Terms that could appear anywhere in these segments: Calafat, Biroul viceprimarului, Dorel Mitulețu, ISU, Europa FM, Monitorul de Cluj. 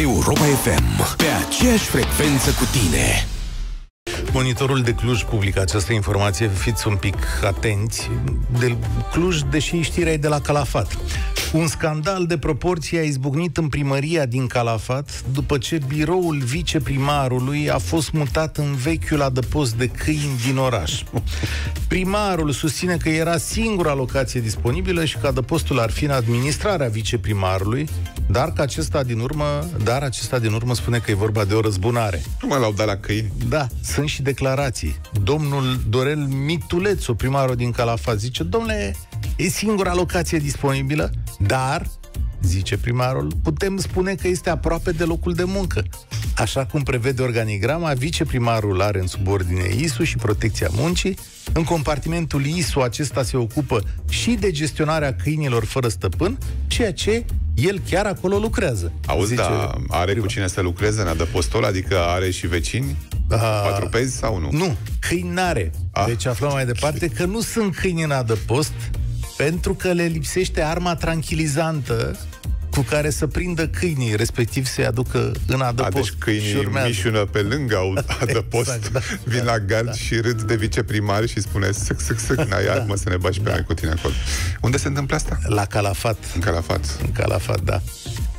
Europa FM, pe aceeași frecvență cu tine. Monitorul de Cluj publică această informație, fiți un pic atenți. De Cluj, deși știrea e de la Calafat. Un scandal de proporții a izbucnit în primăria din Calafat după ce biroul viceprimarului a fost mutat în vechiul adăpost de câini din oraș. Primarul susține că era singura locație disponibilă și că adăpostul ar fi în administrarea viceprimarului, dar acesta din urmă spune că e vorba de o răzbunare. Nu mai l-au dat la câini. Da, sunt și declarații. Domnul Dorel Mitulețu, primarul din Calafat, zice: domnule, e singura locație disponibilă, dar, zice primarul, putem spune că este aproape de locul de muncă. Așa cum prevede organigrama, viceprimarul are în subordine ISU și protecția muncii. În compartimentul ISU, acesta se ocupă și de gestionarea câinilor fără stăpân, ceea ce el chiar acolo lucrează. Auzi, dar are cu cine să lucreze în adăpostul, adică are și vecini? Patru pezi sau nu? Nu, câini n-are. Deci aflăm mai departe că nu sunt câini în adăpost, pentru că le lipsește arma tranquilizantă cu care să prindă câinii, respectiv să-i aducă în adăpost. Deci câinii mișună pe lângă adăpost, exact, da, vin la gard și râd de viceprimar și spune: sâc, sâc, sâc, n-ai armă să ne bagi pe noi cu tine acolo. Unde se întâmplă asta? La Calafat. În Calafat. În Calafat, da.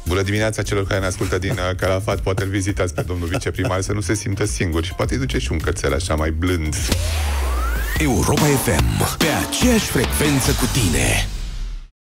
Bună dimineața celor care ne ascultă din Calafat. Poate îl vizitați pe domnul viceprimar să nu se simtă singur și poate îi duce și un cățel așa mai blând. Europa FM, pe aceeași frecvență cu tine.